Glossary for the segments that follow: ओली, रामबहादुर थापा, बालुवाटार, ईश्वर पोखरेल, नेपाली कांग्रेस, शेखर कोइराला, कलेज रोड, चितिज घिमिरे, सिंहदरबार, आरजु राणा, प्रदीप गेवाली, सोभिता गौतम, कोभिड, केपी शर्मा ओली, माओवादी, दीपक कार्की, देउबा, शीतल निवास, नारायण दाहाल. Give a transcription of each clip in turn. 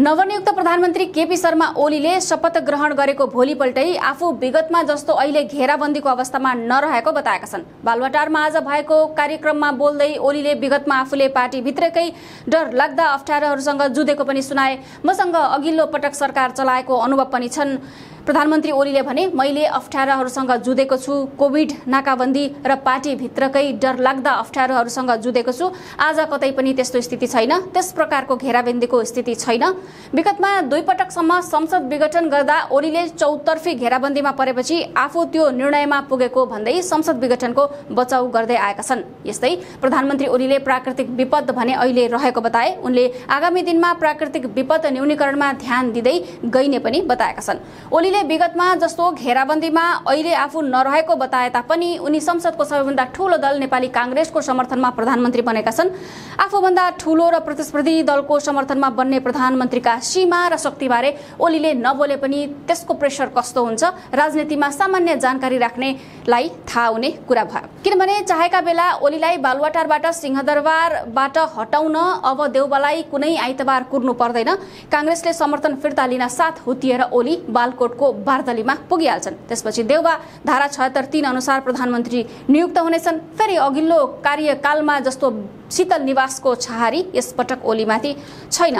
नवनियुक्त प्रधानमन्त्री केपी शर्मा ओलीले शपथ ग्रहण गरेको भोलिपल्टै आफू विगतमा जस्तो अहिले घेराबन्दीको अवस्थामा नरहेको बताएका छन्। बालुवाटारमा आज भएको कार्यक्रममा बोल्दै ओलीले विगतमा आफूले पार्टी भित्रकै डरलाग्दा अप्ठ्यारोहरूसँग जुधेको पनि सुनाए। मसँग अघिल्लो पटक सरकार चलाएको अनुभव पनि छन्। प्रधानमन्त्री ओलीले भने मैले अप्ठ्यारोहरूसँग जुधेको छु, कोभिड, नाकाबन्दी र पार्टी भित्रकै डरलाग्दा अप्ठ्यारोहरूसँग जुधेको छु। आज कतै पनि त्यस्तो स्थिति छैन, त्यस प्रकारको घेराबन्दीको स्थिति छैन। विगतमा दुई पटकसम्म संसद विघटन गर्दा ओलीले चौतर्फी घेराबन्दीमा परेपछि आफू त्यो निर्णयमा पुगेको भन्दै संसद विघटनको बचाउ गर्दै आएका छन्। यस्तै प्रधानमन्त्री ओलीले प्राकृतिक विपद भने अहिले रहेको बताए। उनले आगामी दिनमा प्राकृतिक विपद न्यूनीकरणमा ध्यान दिँदै गइने पनि बताएका छन्। ओलीले विगतमा जस्तो घेराबन्दीमा अहिले आफू नरहेको बताए तापनि उनी संसदको सबैभन्दा ठूलो दल नेपाली कांग्रेसको समर्थनमा प्रधानमन्त्री बनेका छन्। आफूभन्दा ठूलो र प्रतिस्पर्धी दलको समर्थनमा बन्ने प्रधानमन्त्रीका सीमा र शक्तिबारे ओलीले नबोले पनि त्यसको प्रेसर कस्तो हुन्छ, राजनीतिमा सामान्य जानकारी राख्नेलाई थाहा हुने कुरा भयो। किनभने चाहेका बेला ओलीलाई बालुवाटारबाट, सिंहदरबारबाट हटाउन अब देउबालाई कुनै आइतबार कुर्नु पर्दैन। कांग्रेसले समर्थन फिर्ता लिन साथ हुतिएर ओली बालकोटको बार्दलीमा पुगिहाल्छन्। त्यसपछि देउबा धारा ७६ अनुसार प्रधानमन्त्री नियुक्त हुनेछन्। फेरि अघिल्लो कार्यकालमा जस्तो शीतल निवासको छहारी यसपटक ओलीमाथि छैन।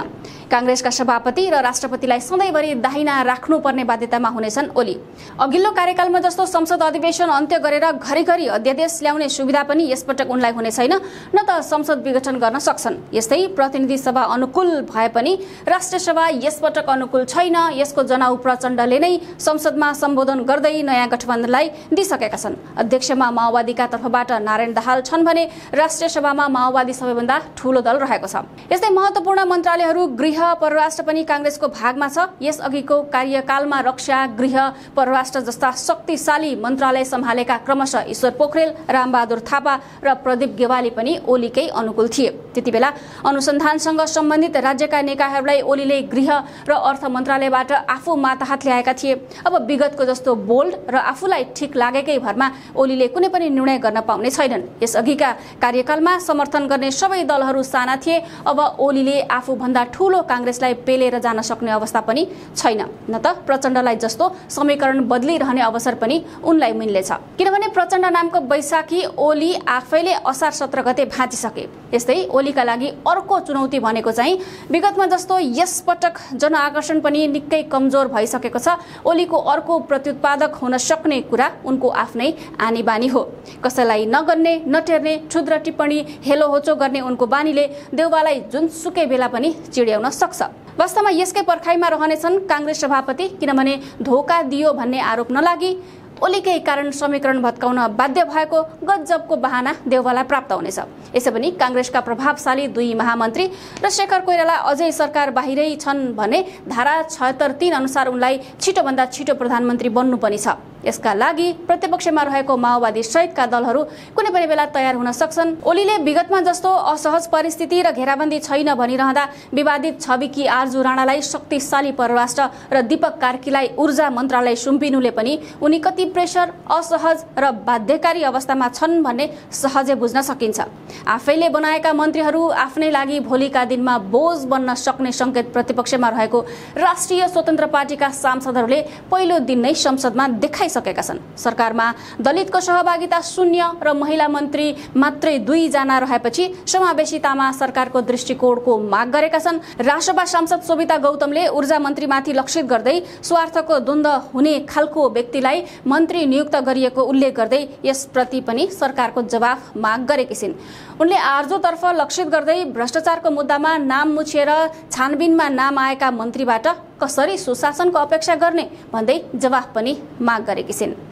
कांग्रेसका सभापति र राष्ट्रपतिलाई सधैँभरि दाहिना राख्नुपर्ने बाध्यतामा हुनेछन् ओली। अघिल्लो कार्यकालमा जस्तो संसद अधिवेशन अन्त्य गरेर घरिघरि अध्यादेश ल्याउने सुविधा पनि यसपटक उनलाई हुने छैन, न त संसद विघटन गर्न सक्छन्। यस्तै प्रतिनिधि सभा अनुकूल भए पनि राष्ट्रिय सभा यसपटक अनुकूल छैन। यसको जनाउ प्रचण्डले नै संसदमा सम्बोधन गर्दै नयाँ गठबन्धनलाई दिइसकेका छन्। अध्यक्षमा माओवादीका तर्फबाट नारायण दाहाल छन् भने राष्ट्रिय सभामा माओवादी सबैभन्दा ठूलो दल रहेको छ। यस्तै महत्त्वपूर्ण मन्त्रालयहरू गृह, परराष्ट्र पनि कांग्रेसको भागमा छ। यसअघिको कार्यकालमा रक्षा, गृह, परराष्ट्र जस्ता शक्तिशाली मन्त्रालय सम्हालेका क्रमशः ईश्वर पोखरेल, रामबहादुर थापा र प्रदीप गेवाली पनि ओलीकै अनुकूल थिए। त्यतिबेला अनुसन्धानसँग सम्बन्धित राज्यका निकायहरूलाई ओलीले गृह र अर्थ मन्त्रालयबाट आफू माताहत ल्याएका थिए। अब विगतको जस्तो बोल्ड र आफूलाई ठिक लागेकै भरमा ओलीले कुनै पनि निर्णय गर्न पाउने छैनन्। यसअघिका कार्यकालमा समर्थन गर्ने सबै दलहरू साना थिए। अब ओलीले आफूभन्दा ठूलो कांग्रेसलाई पेलेर जान सक्ने अवस्था पनि छैन, न त प्रचण्डलाई जस्तो समीकरण बदलिरहने अवसर पनि उनलाई मिल्नेछ। किनभने प्रचण्ड नामको बैशाखी ओली आफैले असार 17 गते भाँचिसके। यस्तै ओलीका लागि अर्को चुनौती भनेको चाहिँ विगतमा जस्तो यसपटक जनआकर्षण पनि निकै कमजोर भइसकेको छ। ओलीको अर्को प्रत्युत्पादक हुन सक्ने कुरा उनको आफ्नै आनी बानी हो। कसैलाई नगर्ने, नटेर्ने, क्षुद्र टिप्पणी, हेलो होचो गर्ने उनको बानीले देउबालाई जुनसुकै बेला पनि चिड्याउन सक्छ। वास्तवमा यसकै पर्खाइमा रहनेछन् कांग्रेस सभापति। किनभने धोका दियो भन्ने आरोप नलागी ओलीकै कारण समीकरण भत्काउन बाध्य भएको गजबको बहाना देउबालाई प्राप्त हुनेछ। यसै पनि कांग्रेसका प्रभावशाली दुई महामन्त्री र शेखर कोइराला अझै सरकार बाहिरै छन् भने धारा ७६ अनुसार उनलाई छिटोभन्दा छिटो प्रधानमन्त्री बन्नु पनि छ। यसका लागि प्रतिपक्षमा रहेको माओवादी सहितका दलहरू कुनै पनि बेला तयार हुन सक्छन्। ओलीले विगतमा जस्तो असहज परिस्थिति र घेराबन्दी छैन भनिरहँदा विवादित छविकी आरजु राणालाई शक्तिशाली परराष्ट्र र दीपक कार्कीलाई ऊर्जा मन्त्रालय सुम्पिनुले पनि उनी कति प्रेसर, असहज र बाध्यकारी अवस्थामा छन् भन्ने सहजै बुझ्न सकिन्छ। आफैले बनाएका मन्त्रीहरू आफ्नै लागि भोलिका दिनमा बोझ बन्न सक्ने संकेत प्रतिपक्षमा रहेको राष्ट्रिय स्वतन्त्र पार्टीका सांसदहरूले पहिलो दिन नै संसदमा देखाइ सकेका छन्। सरकारमा दलितको सहभागिता शून्य र महिला मन्त्री मात्रै २ जना रहेपछि समावेशितामा सरकारको दृष्टिकोणको माग गरेका छन्। राष्ट्रसभा सांसद सोभिता गौतमले ऊर्जा मन्त्रीमाथि लक्षित गर्दै स्वार्थको द्वन्द्व हुने खालको व्यक्तिलाई मन्त्री नियुक्त गरिएको उल्लेख गर्दै यसप्रति पनि सरकारको जवाफ माग गरेकी छिन्। उनले आरजोतर्फ लक्षित गर्दै भ्रष्टाचारको मुद्दामा नाम मुछेर छानबिनमा नाम आएका मन्त्रीबाट कसरी सुशासनको अपेक्षा गर्ने भन्दै जवाफ पनि माग गरेकी छिन्।